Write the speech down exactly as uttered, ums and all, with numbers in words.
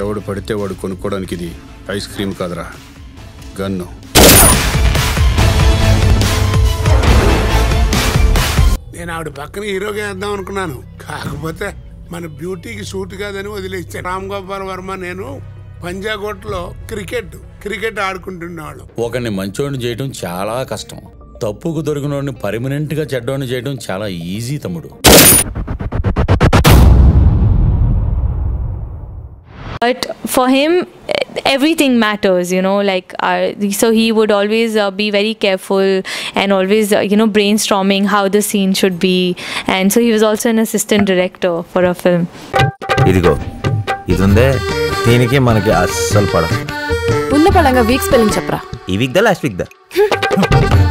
ఎవడు పడితే వాడు కొనుక్కోవడానికి ఇది ఐస్ క్రీమ్ కాదురా గన్ను. నేను ఆవిడ పక్కన హీరోగా వేద్దాం అనుకున్నాను, కాకపోతే మన బ్యూటీకి సూట్ కాదని వదిలేస్తాను. రామ్ గోపాల్ వర్మ నేను పంజాగోట్లో క్రికెట్ క్రికెట్ ఆడుకుంటున్నాడు. ఒకరిని మంచోడిని చేయడం చాలా కష్టం, తప్పుకు దొరికిన వాడిని పర్మనెంట్ గా చెడ్డోని చేయడం చాలా ఈజీ తమ్ముడు. But for him, everything matters, you know, like, uh, so he would always uh, be very careful and always, uh, you know, brainstorming how the scene should be. And so he was also an assistant director for a film. Idigo, idunde teeniki manaki assal pada. Unna palanga week spelling chapra. Ee week da last week da.